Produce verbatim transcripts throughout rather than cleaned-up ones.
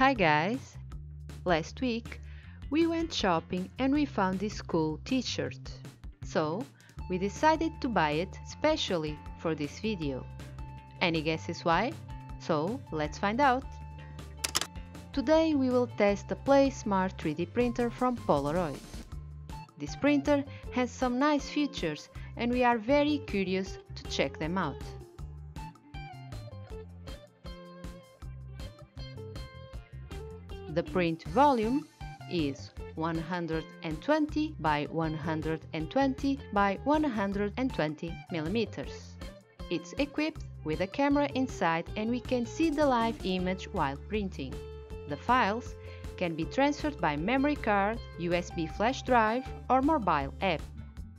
Hi guys! Last week we went shopping and we found this cool t-shirt. So we decided to buy it specially for this video. Any guesses why? So let's find out! Today we will test the Playsmart three D printer from Polaroid. This printer has some nice features and we are very curious to check them out. The print volume is one hundred twenty by one hundred twenty by one hundred twenty millimeters. It's equipped with a camera inside and we can see the live image while printing. The files can be transferred by memory card, U S B flash drive or mobile app.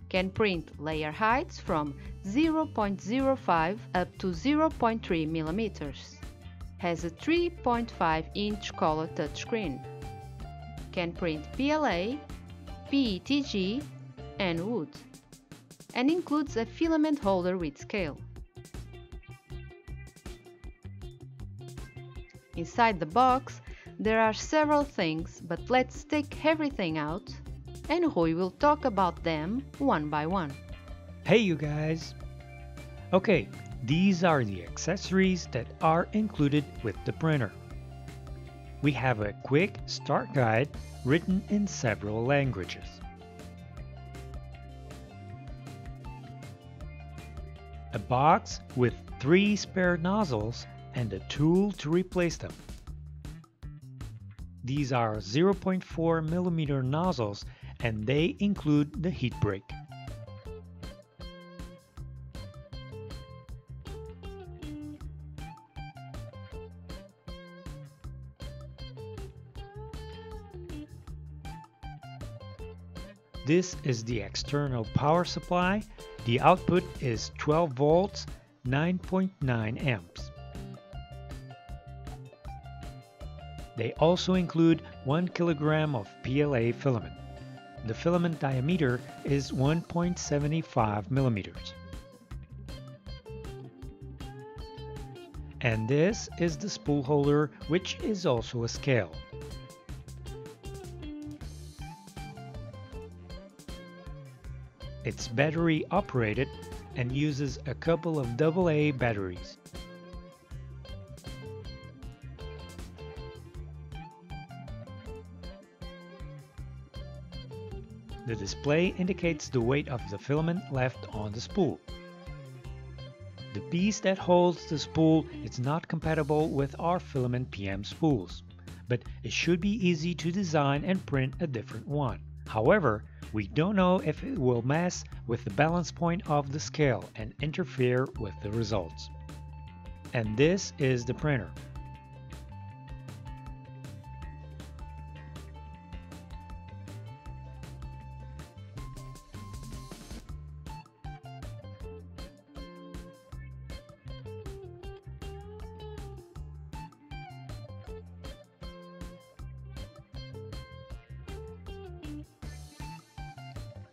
Can print layer heights from zero point zero five up to zero point three millimeters. Has a three point five inch color touchscreen. Can print P L A, P E T G and wood. And includes a filament holder with scale. Inside the box there are several things, but let's take everything out and Rui will talk about them one by one. Hey you guys! Okay. These are the accessories that are included with the printer. We have a quick start guide written in several languages. A box with three spare nozzles and a tool to replace them. These are zero point four millimeter nozzles and they include the heat break. This is the external power supply. The output is twelve volts, nine point nine amps. They also include one kilogram of P L A filament. The filament diameter is one point seven five millimeters. And this is the spool holder, which is also a scale. It's battery operated and uses a couple of double A batteries. The display indicates the weight of the filament left on the spool. The piece that holds the spool is not compatible with our filament P M spools, but it should be easy to design and print a different one. However, we don't know if it will mess with the balance point of the scale and interfere with the results. And this is the printer.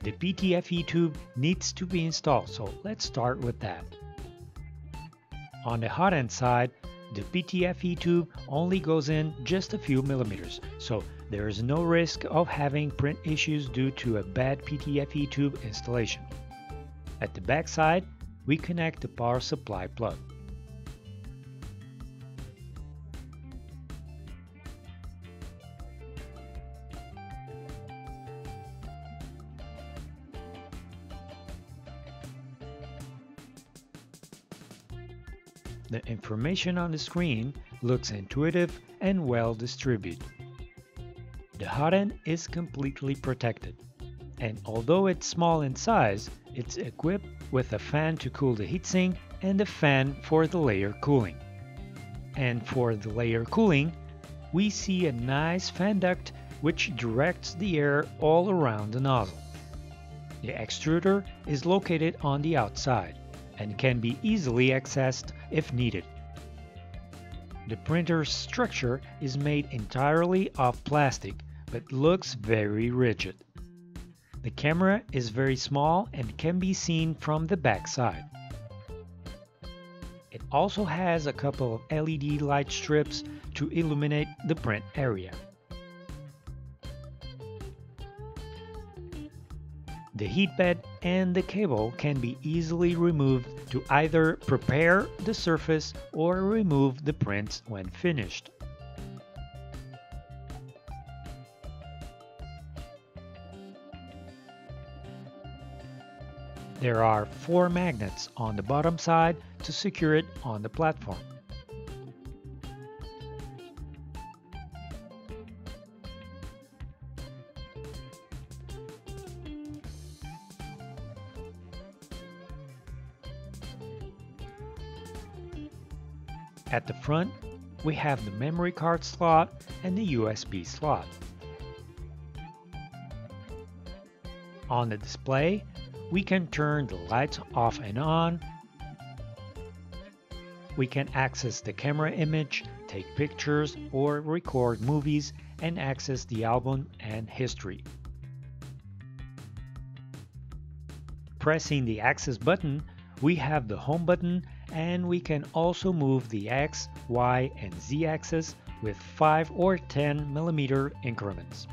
The P T F E tube needs to be installed, so let's start with that. On the hot end side, the P T F E tube only goes in just a few millimeters, so there is no risk of having print issues due to a bad P T F E tube installation. At the back side, we connect the power supply plug. The information on the screen looks intuitive and well distributed. The hot end is completely protected, and although it's small in size, it's equipped with a fan to cool the heatsink and a fan for the layer cooling. And for the layer cooling, we see a nice fan duct which directs the air all around the nozzle. The extruder is located on the outside and can be easily accessed if needed. The printer's structure is made entirely of plastic, but looks very rigid. The camera is very small and can be seen from the back side. It also has a couple of L E D light strips to illuminate the print area. The heat bed and the cable can be easily removed to either prepare the surface or remove the prints when finished. There are four magnets on the bottom side to secure it on the platform. At the front, we have the memory card slot and the U S B slot. On the display, we can turn the lights off and on. We can access the camera image, take pictures or record movies, and access the album and history. Pressing the access button, we have the home button, and we can also move the X, Y, and Z axis with five or ten millimeter increments.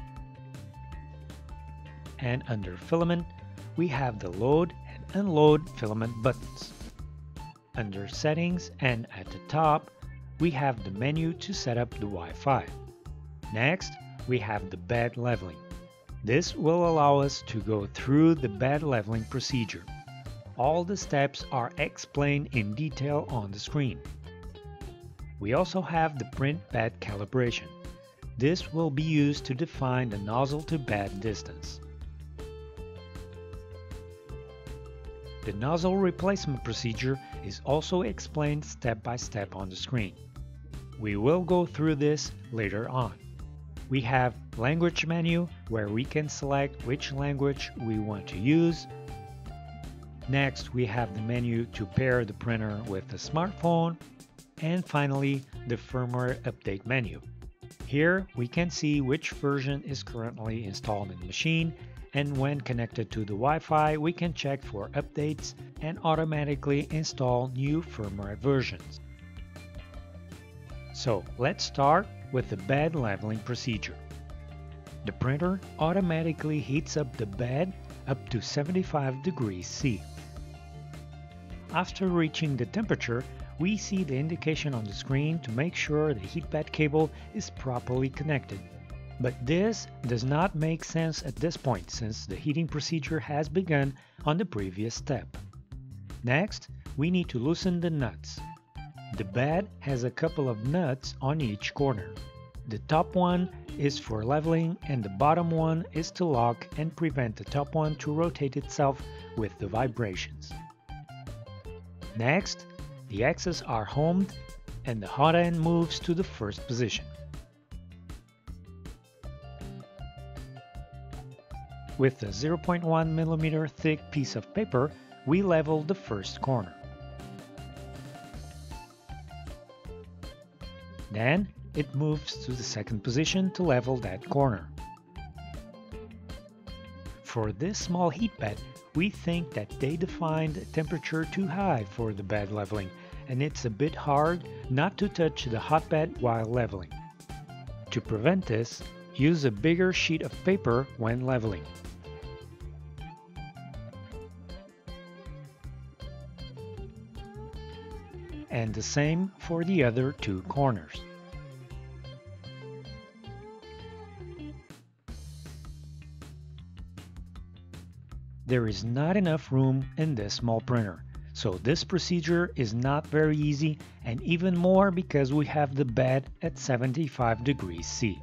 And under filament, we have the load and unload filament buttons. Under settings and at the top, we have the menu to set up the Wi-Fi. Next, we have the bed leveling. This will allow us to go through the bed leveling procedure. All the steps are explained in detail on the screen. We also have the print bed calibration. This will be used to define the nozzle to bed distance. The nozzle replacement procedure is also explained step by step on the screen. We will go through this later on. We have language menu where we can select which language we want to use. Next, we have the menu to pair the printer with the smartphone, and finally the firmware update menu. Here we can see which version is currently installed in the machine, and when connected to the Wi-Fi we can check for updates and automatically install new firmware versions. So let's start with the bed leveling procedure. The printer automatically heats up the bed up to seventy-five degrees C. After reaching the temperature, we see the indication on the screen to make sure the heat bed cable is properly connected. But this does not make sense at this point, since the heating procedure has begun on the previous step. Next, we need to loosen the nuts. The bed has a couple of nuts on each corner. The top one is for leveling and the bottom one is to lock and prevent the top one to rotate itself with the vibrations. Next, the axes are homed and the hot end moves to the first position. With a zero point one millimeter thick piece of paper, we level the first corner. Then, it moves to the second position to level that corner. For this small heat bed, we think that they defined a temperature too high for the bed leveling, and it's a bit hard not to touch the hot bed while leveling. To prevent this, use a bigger sheet of paper when leveling. And the same for the other two corners. There is not enough room in this small printer, so this procedure is not very easy, and even more because we have the bed at seventy-five degrees C.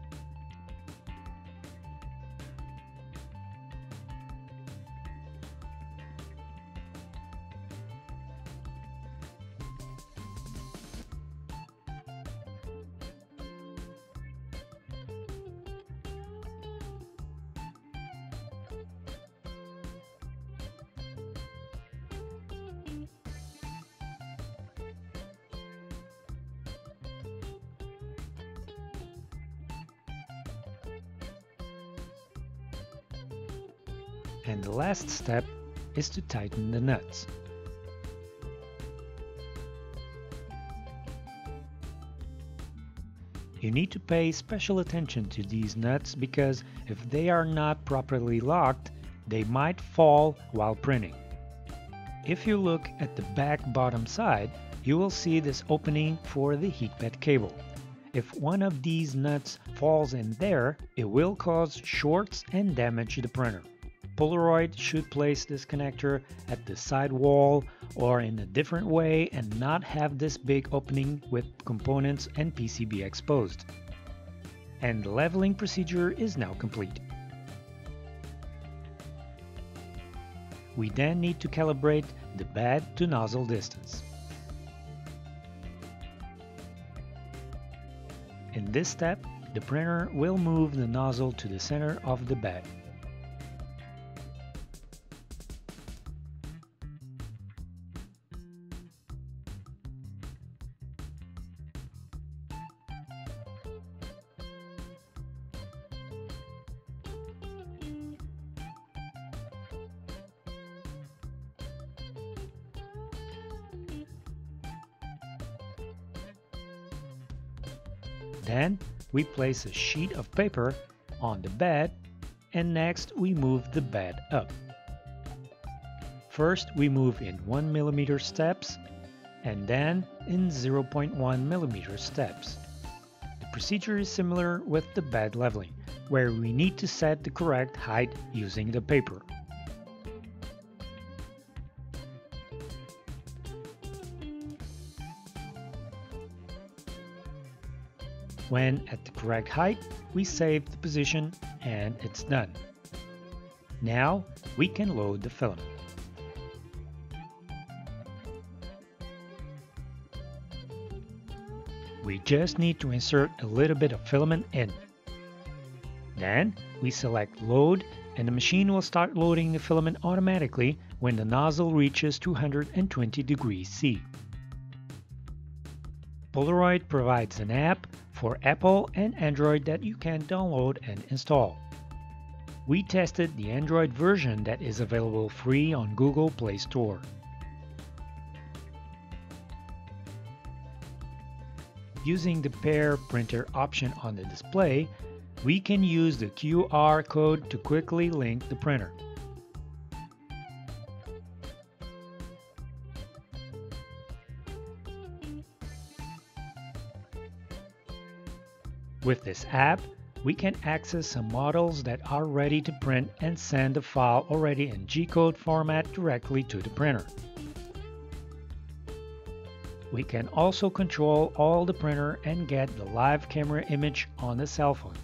And the last step is to tighten the nuts. You need to pay special attention to these nuts because if they are not properly locked, they might fall while printing. If you look at the back bottom side, you will see this opening for the heat pad cable. If one of these nuts falls in there, it will cause shorts and damage the printer. Polaroid should place this connector at the side wall or in a different way and not have this big opening with components and P C B exposed. And the leveling procedure is now complete. We then need to calibrate the bed to nozzle distance. In this step, the printer will move the nozzle to the center of the bed. Then we place a sheet of paper on the bed and next we move the bed up. First we move in one millimeter steps and then in zero point one millimeter steps. The procedure is similar with the bed leveling, where we need to set the correct height using the paper. When at the correct height, we save the position and it's done. Now we can load the filament. We just need to insert a little bit of filament in. Then we select load and the machine will start loading the filament automatically when the nozzle reaches two hundred twenty degrees C. Polaroid provides an app for Apple and Android that you can download and install. We tested the Android version that is available free on Google Play Store. Using the pair printer option on the display, we can use the Q R code to quickly link the printer. With this app, we can access some models that are ready to print and send the file already in G code format directly to the printer. We can also control all the printer and get the live camera image on the cell phone.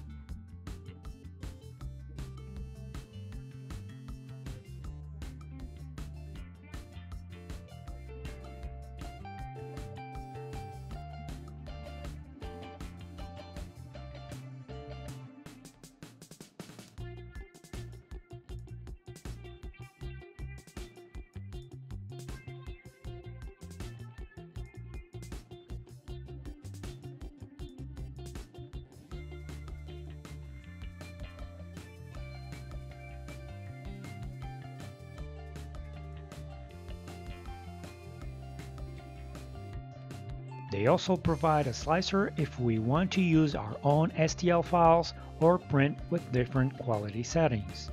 They also provide a slicer if we want to use our own S T L files or print with different quality settings.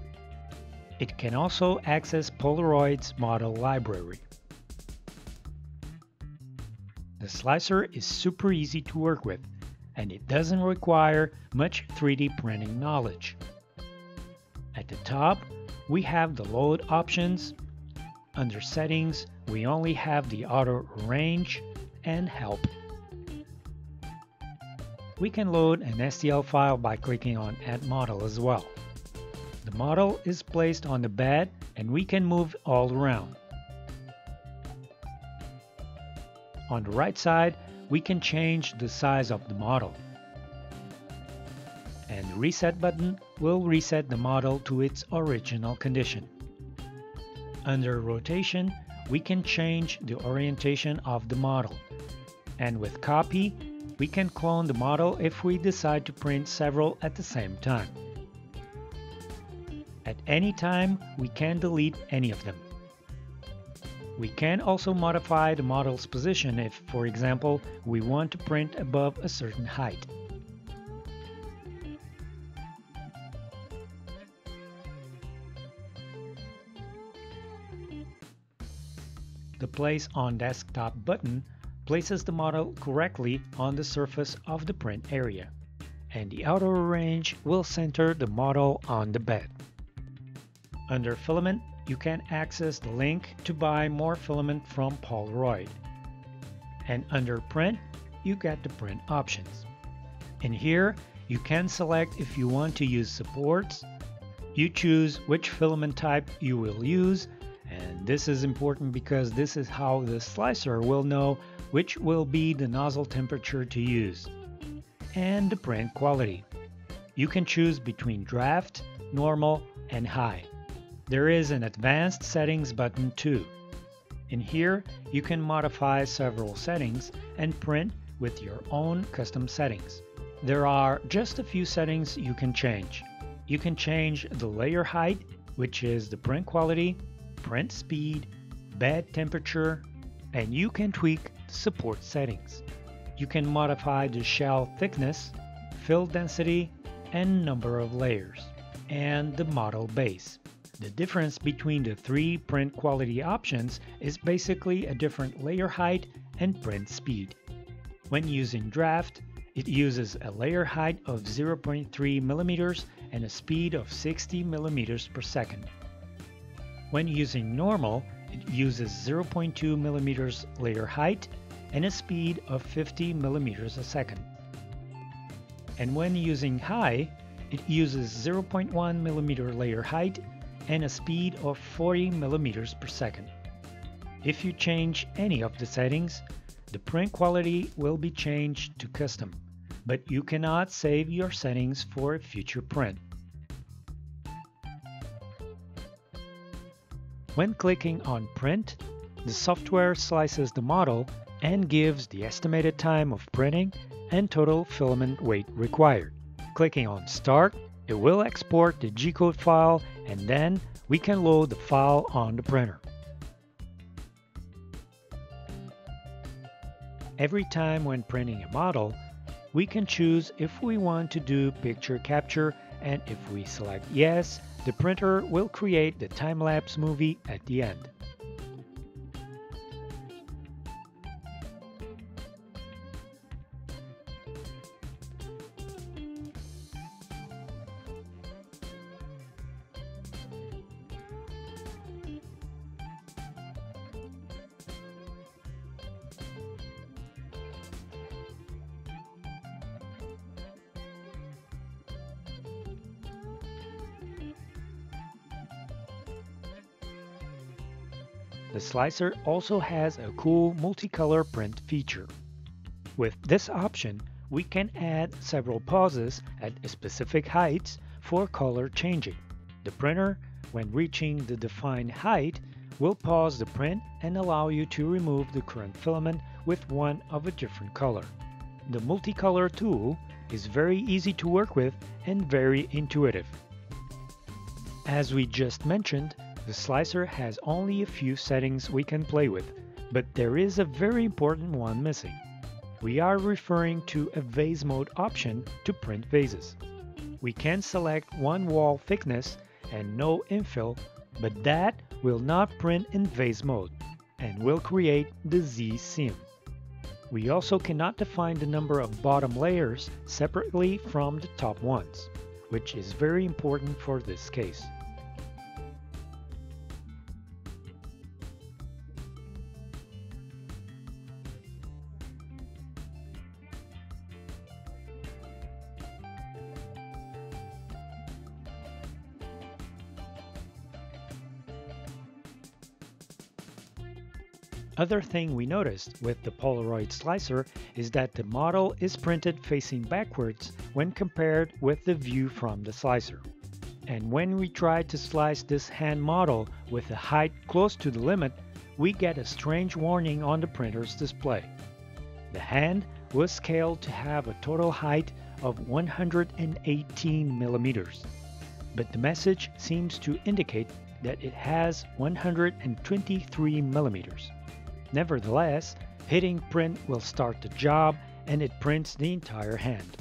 It can also access Polaroid's model library. The slicer is super easy to work with, and it doesn't require much three D printing knowledge. At the top, we have the load options. Under settings, we only have the auto range and help. We can load an S T L file by clicking on Add Model as well. The model is placed on the bed and we can move all around. On the right side, we can change the size of the model. And the reset button will reset the model to its original condition. Under rotation, we can change the orientation of the model. And with copy, we can clone the model if we decide to print several at the same time. At any time, we can delete any of them. We can also modify the model's position if, for example, we want to print above a certain height. The Place on Desktop button places the model correctly on the surface of the print area, and the outer range will center the model on the bed. Under Filament, you can access the link to buy more filament from Polaroid. And under Print, you get the print options. In here, you can select if you want to use supports, you choose which filament type you will use, and this is important because this is how the slicer will know which will be the nozzle temperature to use, and the print quality. You can choose between draft, normal, and high. There is an advanced settings button too. In here, you can modify several settings and print with your own custom settings. There are just a few settings you can change. You can change the layer height, which is the print quality, print speed, bed temperature, and you can tweak the support settings. You can modify the shell thickness, fill density, and number of layers, and the model base. The difference between the three print quality options is basically a different layer height and print speed. When using draft, it uses a layer height of zero point three millimeters and a speed of sixty millimeters per second. When using normal, it uses zero point two millimeters layer height and a speed of fifty millimeters a second. And when using high, it uses zero point one millimeter layer height and a speed of forty millimeters per second. If you change any of the settings, the print quality will be changed to custom, but you cannot save your settings for a future print. When clicking on Print, the software slices the model and gives the estimated time of printing and total filament weight required. Clicking on Start, it will export the G code file, and then we can load the file on the printer. Every time when printing a model, we can choose if we want to do picture capture, and if we select yes, the printer will create the time-lapse movie at the end. The slicer also has a cool multicolor print feature. With this option, we can add several pauses at specific heights for color changing. The printer, when reaching the defined height, will pause the print and allow you to remove the current filament with one of a different color. The multicolor tool is very easy to work with and very intuitive. As we just mentioned, the slicer has only a few settings we can play with, but there is a very important one missing. We are referring to a vase mode option to print vases. We can select one wall thickness and no infill, but that will not print in vase mode and will create the Z seam. We also cannot define the number of bottom layers separately from the top ones, which is very important for this case. Other thing we noticed with the Polaroid slicer is that the model is printed facing backwards when compared with the view from the slicer. And when we try to slice this hand model with a height close to the limit, we get a strange warning on the printer's display. The hand was scaled to have a total height of one hundred eighteen millimeters, but the message seems to indicate that it has one hundred twenty-three millimeters. Nevertheless, hitting print will start the job and it prints the entire hand.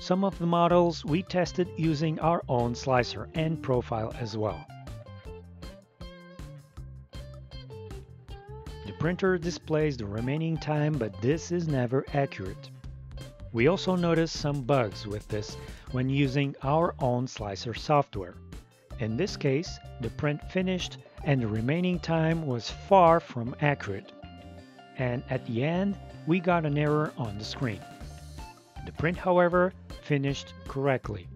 Some of the models we tested using our own slicer and profile as well. The printer displays the remaining time, but this is never accurate. We also noticed some bugs with this when using our own slicer software. In this case, the print finished and the remaining time was far from accurate. And at the end, we got an error on the screen. The print, however, finished correctly.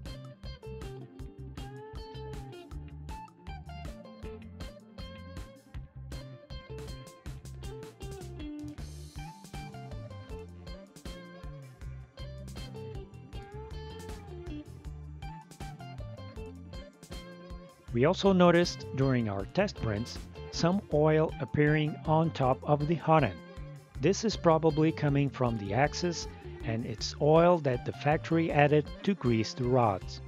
We also noticed during our test prints some oil appearing on top of the hot end. This is probably coming from the axis, and it's oil that the factory added to grease the rods.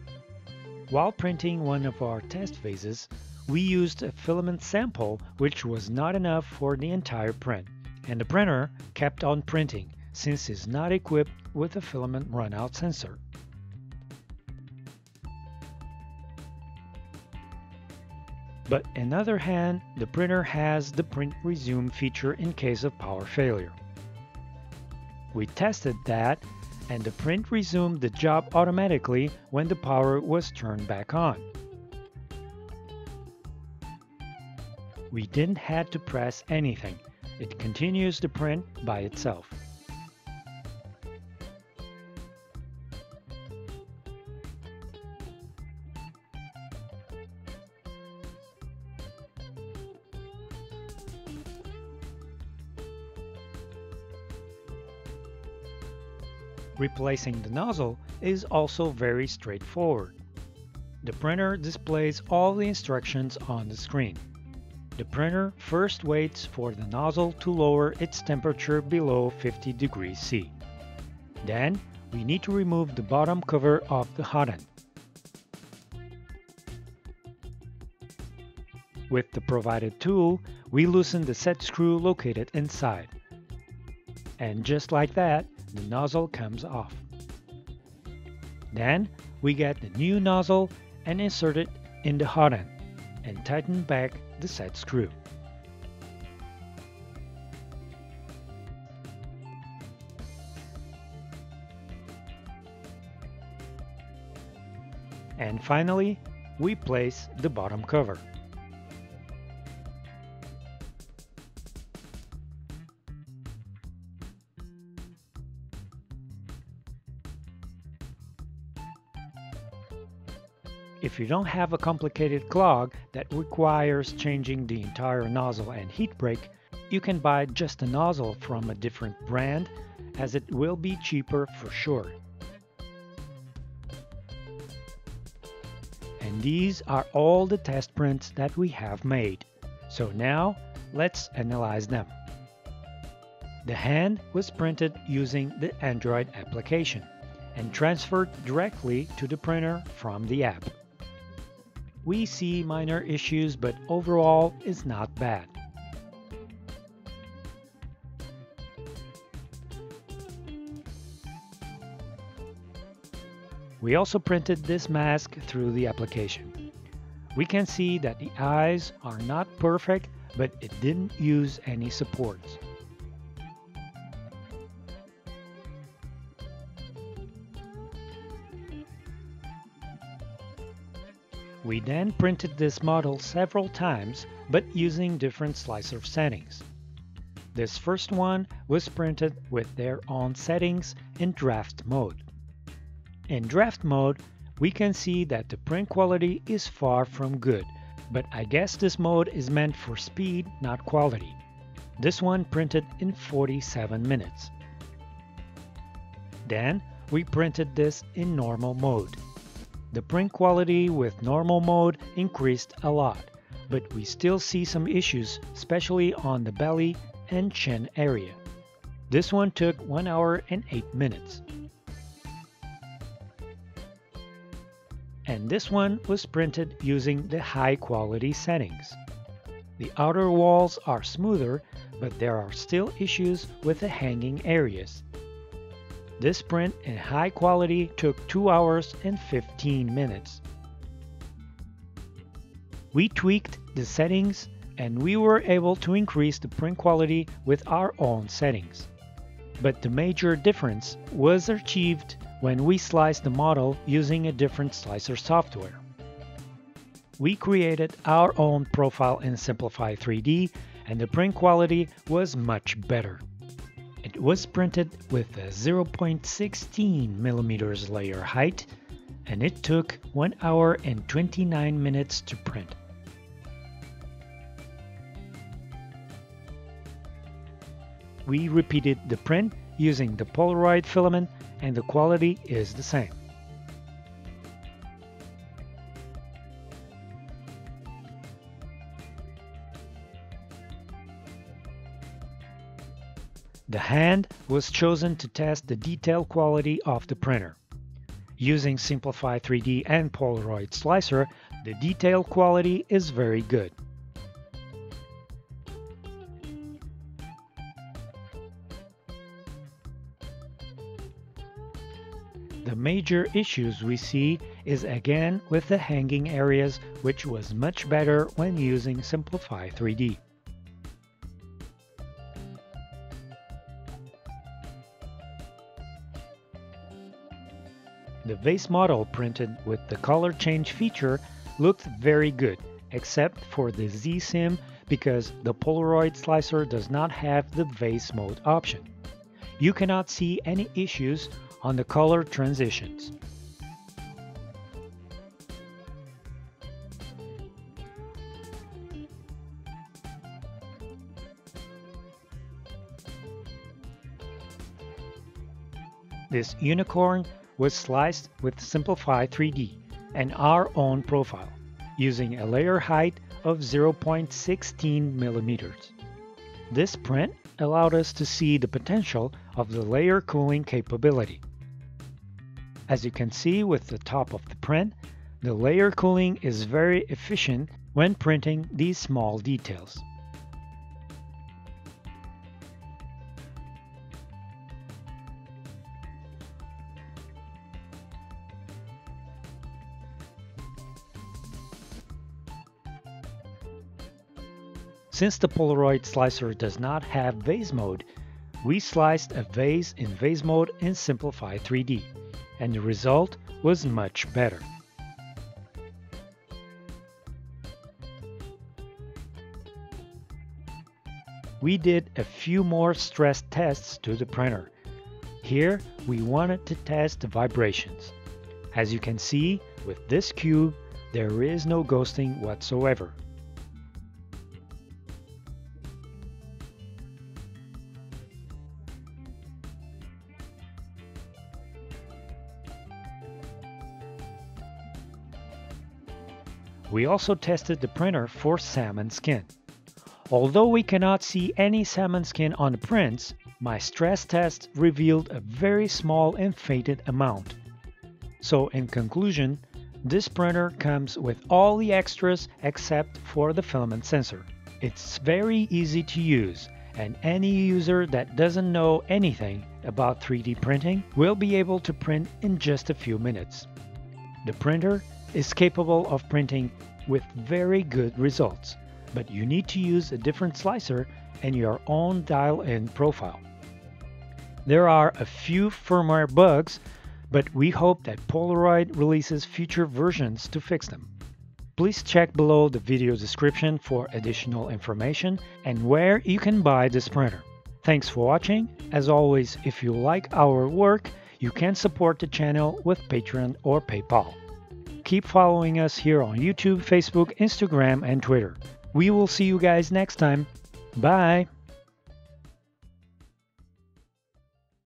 While printing one of our test phases, we used a filament sample which was not enough for the entire print, and the printer kept on printing since it's not equipped with a filament runout sensor. But on the other hand, the printer has the print resume feature in case of power failure. We tested that, and the print resumed the job automatically when the power was turned back on. We didn't have to press anything. It continues the print by itself. Replacing the nozzle is also very straightforward. The printer displays all the instructions on the screen. The printer first waits for the nozzle to lower its temperature below fifty degrees C. Then, we need to remove the bottom cover of the hot end. With the provided tool, we loosen the set screw located inside. And just like that, the nozzle comes off. Then we get the new nozzle and insert it in the hot end and tighten back the set screw. And finally, we place the bottom cover. If you don't have a complicated clog that requires changing the entire nozzle and heat brake, you can buy just a nozzle from a different brand, as it will be cheaper for sure. And these are all the test prints that we have made. So now, let's analyze them. The hand was printed using the Android application and transferred directly to the printer from the app. We see minor issues, but overall it's not bad. We also printed this mask through the application. We can see that the eyes are not perfect, but it didn't use any supports. We then printed this model several times, but using different slicer settings. This first one was printed with their own settings in draft mode. In draft mode, we can see that the print quality is far from good, but I guess this mode is meant for speed, not quality. This one printed in forty-seven minutes. Then, we printed this in normal mode. The print quality with normal mode increased a lot, but we still see some issues, especially on the belly and chin area. This one took one hour and eight minutes. And this one was printed using the high quality settings. The outer walls are smoother, but there are still issues with the hanging areas. This print in high quality took two hours and fifteen minutes. We tweaked the settings and we were able to increase the print quality with our own settings. But the major difference was achieved when we sliced the model using a different slicer software. We created our own profile in Simplify three D and the print quality was much better. It was printed with a zero point one six millimeters layer height and it took one hour and twenty-nine minutes to print. We repeated the print using the Polaroid filament and the quality is the same. The hand was chosen to test the detail quality of the printer. Using Simplify three D and Polaroid Slicer, the detail quality is very good. The major issues we see is again with the hanging areas, which was much better when using Simplify three D. The base model printed with the color change feature looked very good, except for the Z-Sim because the Polaroid slicer does not have the base mode option. You cannot see any issues on the color transitions. This unicorn was sliced with Simplify three D and our own profile, using a layer height of zero point one six millimeters. This print allowed us to see the potential of the layer cooling capability. As you can see with the top of the print, the layer cooling is very efficient when printing these small details. Since the Polaroid slicer does not have vase mode, we sliced a vase in vase mode in Simplify three D. And the result was much better. We did a few more stress tests to the printer. Here we wanted to test the vibrations. As you can see, with this cube, there is no ghosting whatsoever. We also tested the printer for salmon skin. Although we cannot see any salmon skin on the prints, my stress test revealed a very small and faded amount. So in conclusion, this printer comes with all the extras except for the filament sensor. It's very easy to use, and any user that doesn't know anything about three D printing will be able to print in just a few minutes. The printer is capable of printing with very good results, but you need to use a different slicer and your own dial-in profile. There are a few firmware bugs, but we hope that Polaroid releases future versions to fix them. Please check below the video description for additional information and where you can buy this printer. Thanks for watching. As always, if you like our work, you can support the channel with Patreon or PayPal. Keep following us here on YouTube, Facebook, Instagram, and Twitter. We will see you guys next time. Bye!